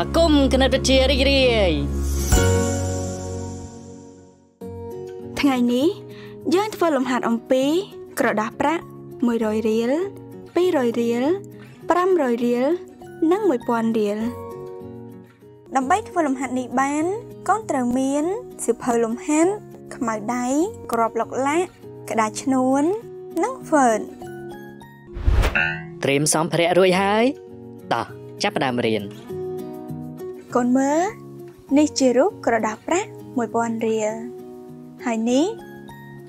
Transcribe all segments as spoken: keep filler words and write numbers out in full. và cùng kênh nắp chia đi đi. Ngày ní, dân phơi lồng hạt ông pí, cọ đá prak, mười rồi riel, pi rồi riel, pram rồi riel, nâng mười pon riel. Đầm bấy phơi lồng hạt nị bán, con trầu miến, súp phơi lồng hến, khmai đáy, cọp lọc lá, cọ đá chnuốn, nâng phởn. Triem xóm phệ rồi hay, tỏ chắp đàm riel. Con mớ, ní chia rút cọ đá prak, mười pon riel. Hãy ní,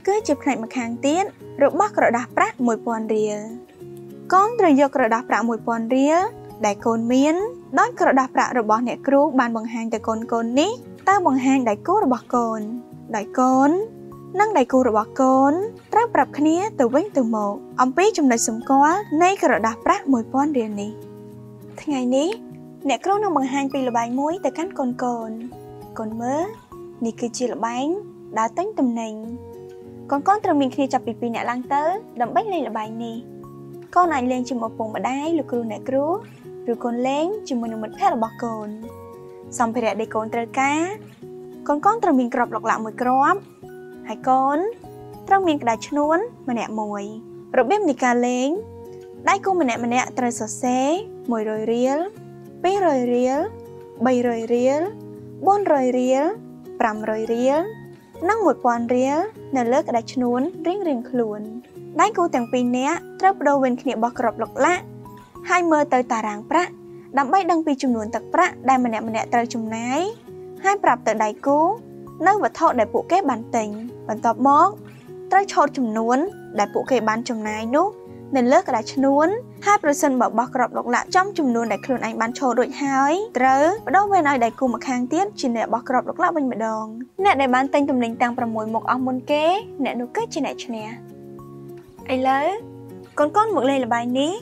cứ chụp lại một hàng tiết, rồi bắt rồi đạp rác mùi pòn rìa. Con rồi dọc rồi đạp rác mùi pòn rìa, đại côn miến, đón rồi đạp rác rồi bỏ nẹ cú bàn bằng hàng đại côn côn ní. Ta bằng hàng đại cú rồi bỏ côn, đại côn, nâng đại cú rồi bỏ côn, rác rạp khía từ vĩnh từ một. Ông biết trong đời sống có, nay rồi đạp rác mùi pòn rìa ní. Thế ngày ní, nẹ cú nâng bằng hàng bị là bài muối từ cánh côn côn. Côn mớ, ní cứ chia là bánh. Đã tính tầm nền. Còn con trông mình khi chạp bị bị nạ lăng tớ, đậm bách lên là bài này. Con này lên chìm một vùng bà đáy lục rù nạ cửu, rồi con lên chìm một nụ mật phép là bọc cồn. Xong phải rẻ đầy cồn trời cá. Còn con trông mình cọp lọc lạng mùi cọp. Hai con, trông mình đá chân uốn mà nạ mùi. Rồi bếp nì ca lên. Đáy cô mà nạ mà nạ trời sổ xế, mùi rồi riêng, bí rồi riêng, bày rồi riêng, bốn rồi riêng, pram rồi riêng. Nâng một bọn rìa, nở lỡ cả đá chân uốn, riêng riêng khuôn. Đáy cô tàng pin nế, trọc đô bên khi nế bọc rộp lọc lạ. Hai mơ tới tà ràng bạc, đám bách đăng pin chùm nguồn tạc bạc, đai mà nẹ mà nẹ trời chùm náy. Hai bạp tới đáy cô, nâng vật thọ đại bộ kế bàn tình, bàn tọp mốc. Trời chốt chùm nguồn, đại bộ kế bàn chùm náy nút, nở lỡ cả đá chân uốn. Hai bạc sân bọc bọc rộp lọc lạ trong chùm nguồn đại khuôn anh bàn chô đuổi hói. Trời, bắt đầu bên ai đại cô mặc hàng tiết, chỉ nẹ bọc rộp lọc lạ bên bà đòn. Nẹ đại bán tên tùm đình tăng bà mùi một ông môn kế, nẹ nụ kết trên nẹ cho nè. Ây lỡ, con con mượn lên là bài ní.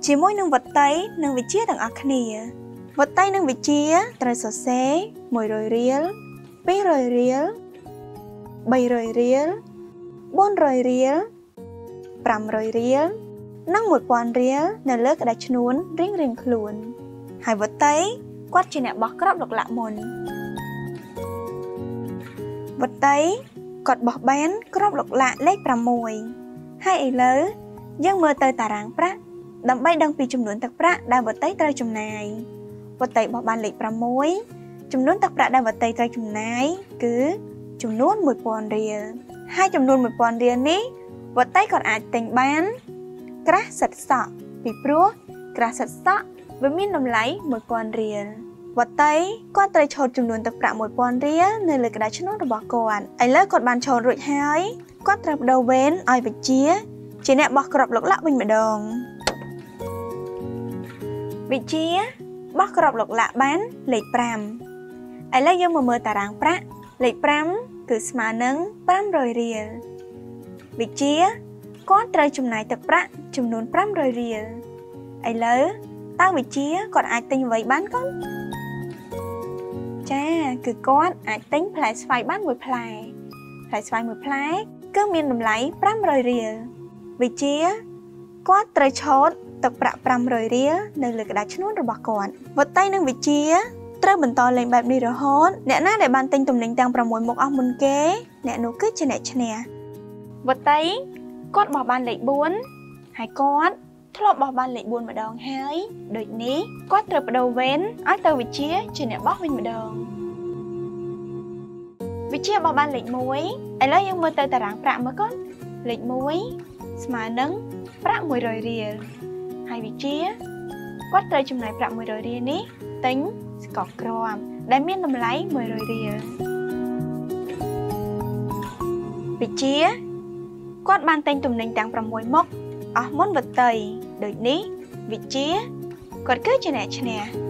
Chỉ mỗi nâng vật tay, nâng vị chia thằng ạc nìa. Vật tay nâng vị chia, trời sổ xế, mùi rồi riêng, bí rồi riêng, bày rồi riêng, bốn rồi riêng, pram rồi riêng, nâng mùi quán riêng, nè lỡ cả đá chân uốn, riêng riêng khuôn. Hai vật tay, quát trên nẹ bọc rắp được lạ môn. Vật tay, cọt bọc bán, cọp lọc lạ lết bà mùi. Hai ấy lỡ, dân mơ tơi tà ràng bạc, đậm bay đăng phí chùm nướng tạc bạc đa vật tay trời chùm này. Vật tay bọc bàn lệch bà mùi, chùm nướng tạc bạc đa vật tay trời chùm này, cứ chùm nướng mùi bọn rìa. Hai chùm nướng mùi bọn rìa ní, vật tay còn ạch tình bán. Krá sạch sọ, phí prua, krá sạch sọ, với miên nằm lấy mùi bọn rìa. Vật tay, con trời chốt chùm nướng tạc bạc mùi bọn rìa, nơi lời cả quát rập đầu bến, ai vật chia, chỉ nẹ bọc rập lọc lạ bình bờ đồng. Vị chia, bọc rập lọc lạ bán, lệch pram. Ai lấy dân mơ mơ tà ràng prak, lệch pram, cứ sma nâng, pram rồi rìa. Vị chia, có trời chùm này tập prak, chùm nôn pram rồi rìa. Ai lỡ, tao vị chia, còn ai tính vậy bán không? Chà, cứ có ai tính phải xoay bán mùi plai. Phải xoay mùi plai. Cứ miên đầm lấy pram rồi rìa. Vì chia, có trời chốt tập bạc pram rồi rìa, nơi lực đã chân uống rồi bạc còn. Vật tay nâng vị chia, trời bình to lên bạp đi rồi hốt. Nẹ ná để bàn tinh tùm đình tăng pram mùi một ông môn kế, nẹ nụ cứ trên nẹ chân nè. Vật tay, có bỏ bàn lệch buôn. Hai con, thú lọc bỏ bàn lệch buôn mà đòn hai. Đợi ní, có trời bà đầu vén, ái tờ vị chia, trên nẹ bóc vinh mà đòn. Vị chia bỏ bàn lệch muối. Ai lấy dân mơ tơi tà ràng prak mơ con. Lệch muối, sma nâng, prak mùi rồi rìa. Hai vị chia, quát trời chùm này prak mùi rồi rìa ní. Tính, có krom, đáy miên nằm lấy mùi rồi rìa. Vị chia, quát bàn tên tùm nênh tăng pram mùi mốc. Ở môn vật tầy, đợi ní. Vị chia, quát cứ cho nè cho nè.